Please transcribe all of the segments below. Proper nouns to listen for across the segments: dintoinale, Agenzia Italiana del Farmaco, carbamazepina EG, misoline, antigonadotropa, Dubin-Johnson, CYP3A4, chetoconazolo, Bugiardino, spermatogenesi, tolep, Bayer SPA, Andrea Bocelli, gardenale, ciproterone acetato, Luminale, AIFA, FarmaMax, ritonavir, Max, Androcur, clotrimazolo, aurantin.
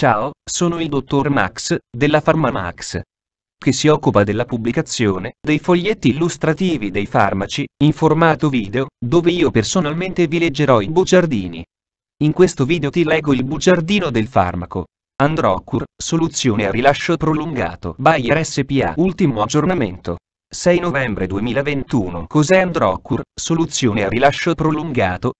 Ciao, sono il dottor Max, della FarmaMax, che si occupa della pubblicazione dei foglietti illustrativi dei farmaci, in formato video, dove io personalmente vi leggerò i bugiardini. In questo video ti leggo il bugiardino del farmaco. Androcur, soluzione a rilascio prolungato. Bayer SPA, ultimo aggiornamento. 6 novembre 2021. Cos'è Androcur, soluzione a rilascio prolungato?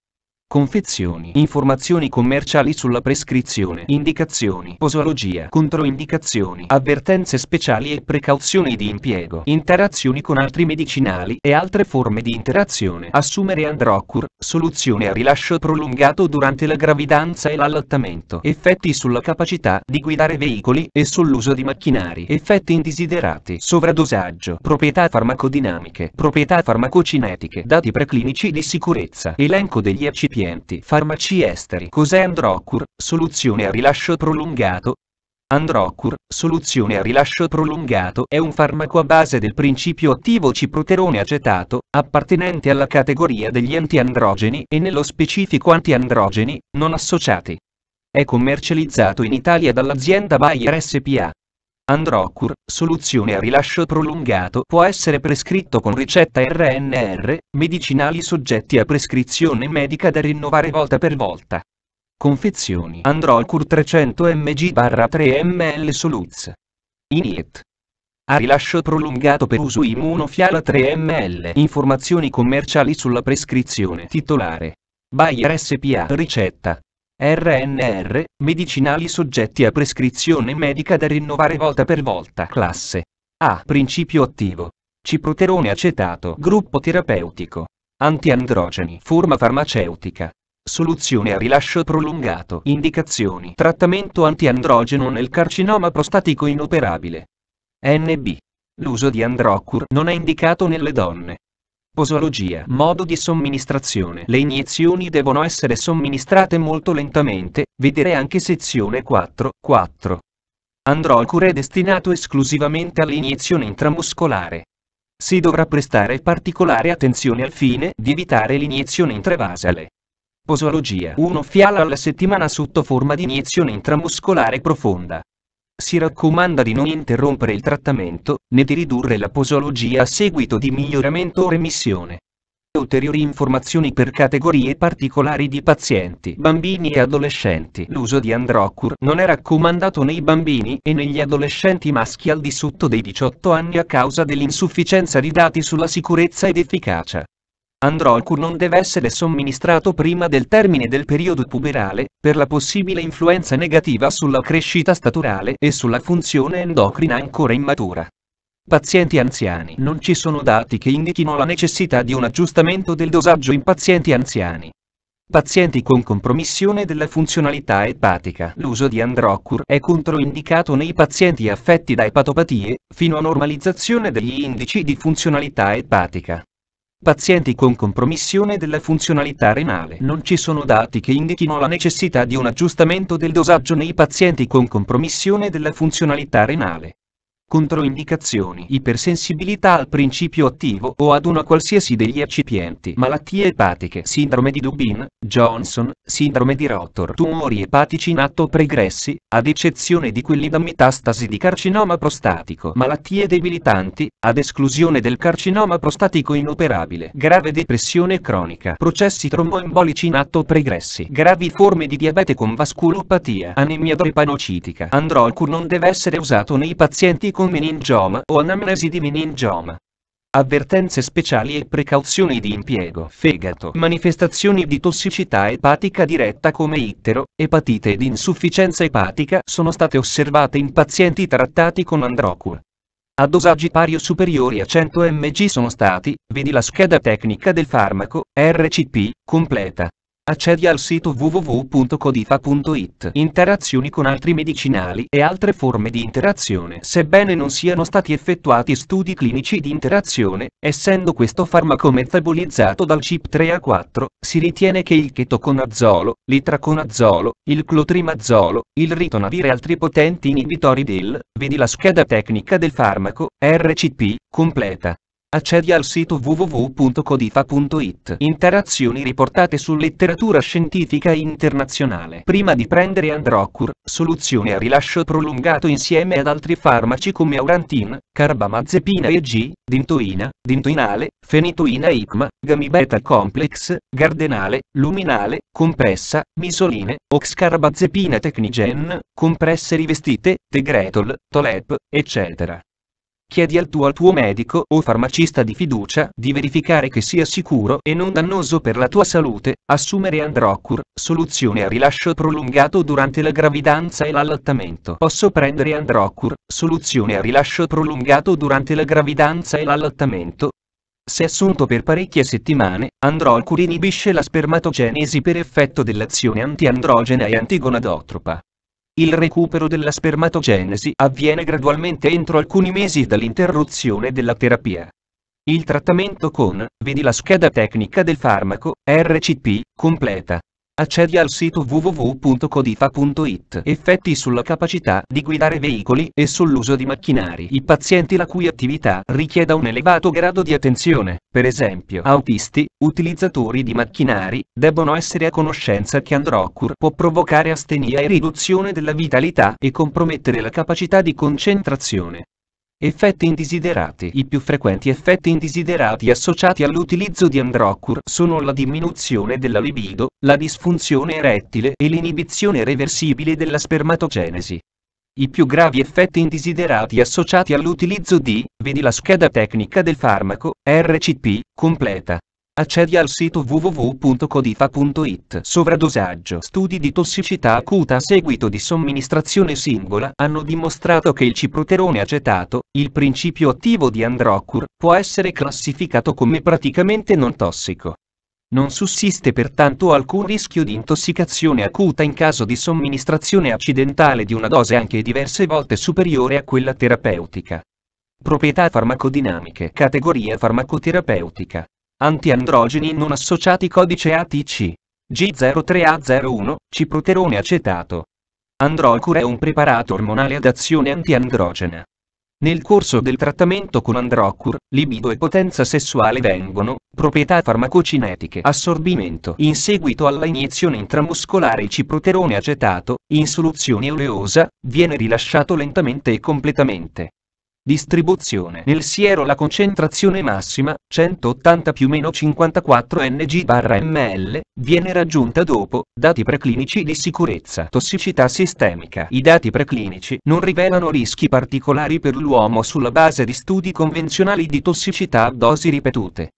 Confezioni, informazioni commerciali sulla prescrizione, indicazioni, posologia, controindicazioni, avvertenze speciali e precauzioni di impiego, interazioni con altri medicinali e altre forme di interazione. Assumere Androcur, soluzione a rilascio prolungato durante la gravidanza e l'allattamento. Effetti sulla capacità di guidare veicoli e sull'uso di macchinari. Effetti indesiderati, sovradosaggio, proprietà farmacodinamiche, proprietà farmacocinetiche, dati preclinici di sicurezza, elenco degli eccipienti. Farmaci esteri. Cos'è Androcur, soluzione a rilascio prolungato? Androcur, soluzione a rilascio prolungato, è un farmaco a base del principio attivo ciproterone acetato, appartenente alla categoria degli antiandrogeni e nello specifico antiandrogeni non associati. È commercializzato in Italia dall'azienda Bayer SPA. Androcur, soluzione a rilascio prolungato, può essere prescritto con ricetta RNR, medicinali soggetti a prescrizione medica da rinnovare volta per volta. Confezioni. Androcur 300 mg/3 ml Soluz. Iniet. A rilascio prolungato per uso immunofiala 3 ml. Informazioni commerciali sulla prescrizione. Titolare Bayer SPA. Ricetta RNR, medicinali soggetti a prescrizione medica da rinnovare volta per volta. Classe A, principio attivo ciproterone acetato. Gruppo terapeutico antiandrogeni. Forma farmaceutica soluzione a rilascio prolungato. Indicazioni: trattamento antiandrogeno nel carcinoma prostatico inoperabile. NB. L'uso di Androcur non è indicato nelle donne. Posologia. Modo di somministrazione. Le iniezioni devono essere somministrate molto lentamente, vedere anche sezione 4.4. Androcur è destinato esclusivamente all'iniezione intramuscolare. Si dovrà prestare particolare attenzione al fine di evitare'iniezione intravasale. Posologia. 1 fiala alla settimana sotto forma di iniezione intramuscolare profonda. Si raccomanda di non interrompere il trattamento, né di ridurre la posologia a seguito di miglioramento o remissione. Ulteriori informazioni per categorie particolari di pazienti. Bambini e adolescenti. L'uso di Androcur non è raccomandato nei bambini e negli adolescenti maschi al di sotto dei 18 anni a causa dell'insufficienza di dati sulla sicurezza ed efficacia. Androcur non deve essere somministrato prima del termine del periodo puberale, per la possibile influenza negativa sulla crescita staturale e sulla funzione endocrina ancora immatura. Pazienti anziani. Non ci sono dati che indichino la necessità di un aggiustamento del dosaggio in pazienti anziani. Pazienti con compromissione della funzionalità epatica. L'uso di Androcur è controindicato nei pazienti affetti da epatopatie, fino a normalizzazione degli indici di funzionalità epatica. Pazienti con compromissione della funzionalità renale. Non ci sono dati che indichino la necessità di un aggiustamento del dosaggio nei pazienti con compromissione della funzionalità renale. Controindicazioni: ipersensibilità al principio attivo o ad una qualsiasi degli eccipienti, malattie epatiche, sindrome di Dubin-Johnson, sindrome di Rotor, tumori epatici in atto pregressi, ad eccezione di quelli da metastasi di carcinoma prostatico, malattie debilitanti, ad esclusione del carcinoma prostatico inoperabile, grave depressione cronica, processi tromboembolici in atto pregressi, gravi forme di diabete con vasculopatia, anemia drepanocitica. Androcur non deve essere usato nei pazienti con meningioma o anamnesi di meningioma. Avvertenze speciali e precauzioni di impiego. Fegato. Manifestazioni di tossicità epatica diretta come ittero, epatite ed insufficienza epatica sono state osservate in pazienti trattati con Androcur. A dosaggi pari o superiori a 100 mg sono stati, vedi la scheda tecnica del farmaco, RCP, completa. Accedi al sito www.codifa.it. Interazioni con altri medicinali e altre forme di interazione. Sebbene non siano stati effettuati studi clinici di interazione, essendo questo farmaco metabolizzato dal CYP3A4, si ritiene che il chetoconazolo, l'itraconazolo, il clotrimazolo, il ritonavir e altri potenti inibitori del, vedi la scheda tecnica del farmaco, RCP, completa. Accedi al sito www.codifa.it. Interazioni riportate su letteratura scientifica internazionale. Prima di prendere Androcur, soluzione a rilascio prolungato insieme ad altri farmaci come aurantin, carbamazepina EG, dintoina, dintoinale, fenitoina ICMA, gamibeta complex, gardenale, luminale, compressa, misoline, oxcarbazepina Technigen, compresse rivestite, tegretol, tolep, eccetera. Chiedi al tuo medico o farmacista di fiducia di verificare che sia sicuro e non dannoso per la tua salute assumere Androcur, soluzione a rilascio prolungato durante la gravidanza e l'allattamento. Posso prendere Androcur, soluzione a rilascio prolungato durante la gravidanza e l'allattamento? Se assunto per parecchie settimane, Androcur inibisce la spermatogenesi per effetto dell'azione antiandrogena e antigonadotropa. Il recupero della spermatogenesi avviene gradualmente entro alcuni mesi dall'interruzione della terapia. Il trattamento con, vedi la scheda tecnica del farmaco, RCP, completa. Accedi al sito www.codifa.it. Effetti sulla capacità di guidare veicoli e sull'uso di macchinari. I pazienti la cui attività richieda un elevato grado di attenzione, per esempio autisti, utilizzatori di macchinari, debbono essere a conoscenza che Androcur può provocare astenia e riduzione della vitalità e compromettere la capacità di concentrazione. Effetti indesiderati. I più frequenti effetti indesiderati associati all'utilizzo di Androcur sono la diminuzione della libido, la disfunzione erettile e l'inibizione reversibile della spermatogenesi. I più gravi effetti indesiderati associati all'utilizzo di, vedi la scheda tecnica del farmaco, RCP, completa. Accedi al sito www.codifa.it. Sovradosaggio. Studi di tossicità acuta a seguito di somministrazione singola hanno dimostrato che il ciproterone acetato, il principio attivo di Androcur, può essere classificato come praticamente non tossico. Non sussiste pertanto alcun rischio di intossicazione acuta in caso di somministrazione accidentale di una dose anche diverse volte superiore a quella terapeutica. Proprietà farmacodinamiche. Categoria farmacoterapeutica. Antiandrogeni non associati codice ATC. G03A01, ciproterone acetato. Androcur è un preparato ormonale ad azione antiandrogena. Nel corso del trattamento con Androcur, libido e potenza sessuale vengono, proprietà farmacocinetiche, assorbimento. In seguito alla iniezione intramuscolare il ciproterone acetato, in soluzione oleosa, viene rilasciato lentamente e completamente. Distribuzione. Nel siero la concentrazione massima, 180 più meno 54 ng/ml, viene raggiunta dopo, dati preclinici di sicurezza. Tossicità sistemica. I dati preclinici non rivelano rischi particolari per l'uomo sulla base di studi convenzionali di tossicità a dosi ripetute.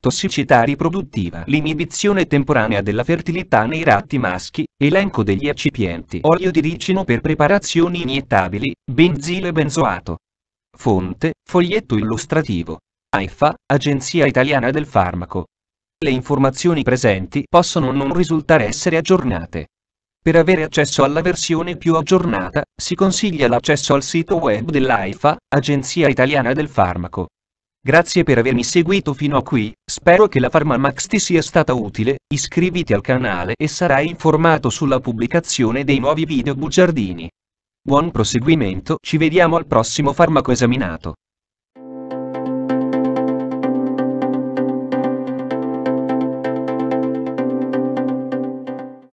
Tossicità riproduttiva. L'inibizione temporanea della fertilità nei ratti maschi, elenco degli eccipienti. Olio di ricino per preparazioni iniettabili, benzile benzoato. Fonte, foglietto illustrativo. AIFA, Agenzia Italiana del Farmaco. Le informazioni presenti possono non risultare essere aggiornate. Per avere accesso alla versione più aggiornata, si consiglia l'accesso al sito web dell'AIFA, Agenzia Italiana del Farmaco. Grazie per avermi seguito fino a qui, spero che la FarmaMax ti sia stata utile, iscriviti al canale e sarai informato sulla pubblicazione dei nuovi video bugiardini. Buon proseguimento, ci vediamo al prossimo farmaco esaminato.